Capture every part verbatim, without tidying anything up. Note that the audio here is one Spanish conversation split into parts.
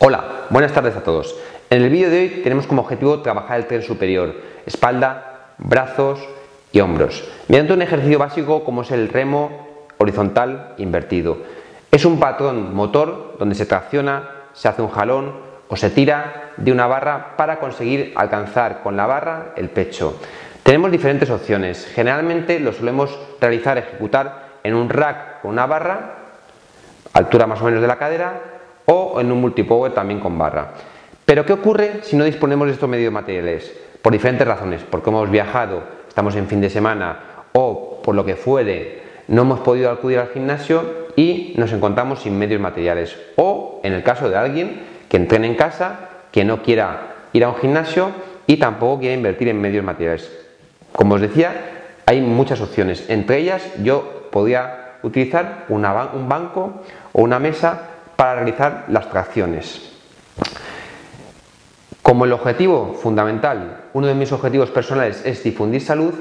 Hola, buenas tardes a todos. En el vídeo de hoy tenemos como objetivo trabajar el tren superior, espalda, brazos y hombros, mediante un ejercicio básico como es el remo horizontal invertido. Es un patrón motor donde se tracciona, se hace un jalón o se tira de una barra para conseguir alcanzar con la barra el pecho. Tenemos diferentes opciones, generalmente lo solemos realizar, ejecutar en un rack con una barra, altura más o menos de la cadera, o en un multipower también con barra. Pero ¿qué ocurre si no disponemos de estos medios materiales? Por diferentes razones, porque hemos viajado, estamos en fin de semana o por lo que fuere, no hemos podido acudir al gimnasio y nos encontramos sin medios materiales. O en el caso de alguien que entrene en casa, que no quiera ir a un gimnasio y tampoco quiera invertir en medios materiales. Como os decía, hay muchas opciones. Entre ellas yo podría utilizar una ban- un banco o una mesa para realizar las tracciones. Como el objetivo fundamental, uno de mis objetivos personales es difundir salud,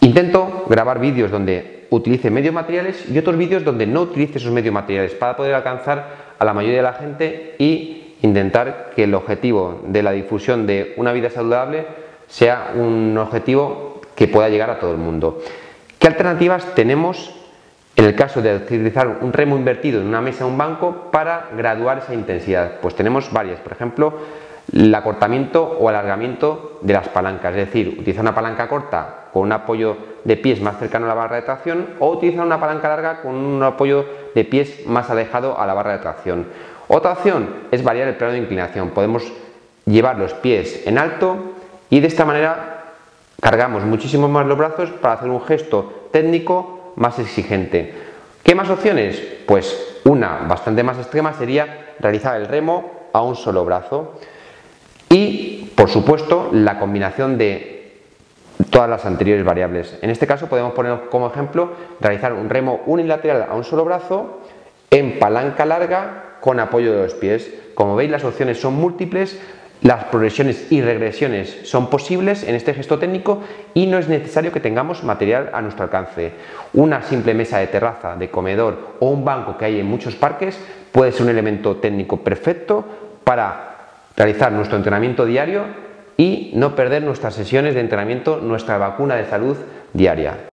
intento grabar vídeos donde utilice medios materiales y otros vídeos donde no utilice esos medios materiales para poder alcanzar a la mayoría de la gente y intentar que el objetivo de la difusión de una vida saludable sea un objetivo que pueda llegar a todo el mundo. ¿Qué alternativas tenemos en el caso de utilizar un remo invertido en una mesa o un banco para graduar esa intensidad? Pues tenemos varias, por ejemplo, el acortamiento o alargamiento de las palancas, es decir, utilizar una palanca corta con un apoyo de pies más cercano a la barra de tracción o utilizar una palanca larga con un apoyo de pies más alejado a la barra de tracción. Otra opción es variar el plano de inclinación, podemos llevar los pies en alto y de esta manera cargamos muchísimo más los brazos para hacer un gesto técnico más exigente. ¿Qué más opciones? Pues una bastante más extrema sería realizar el remo a un solo brazo y, por supuesto, la combinación de todas las anteriores variables. En este caso podemos poner como ejemplo realizar un remo unilateral a un solo brazo en palanca larga con apoyo de los pies. Como veis, las opciones son múltiples, las progresiones y regresiones son posibles en este gesto técnico y no es necesario que tengamos material a nuestro alcance. Una simple mesa de terraza, de comedor o un banco que hay en muchos parques puede ser un elemento técnico perfecto para realizar nuestro entrenamiento diario y no perder nuestras sesiones de entrenamiento, nuestra vacuna de salud diaria.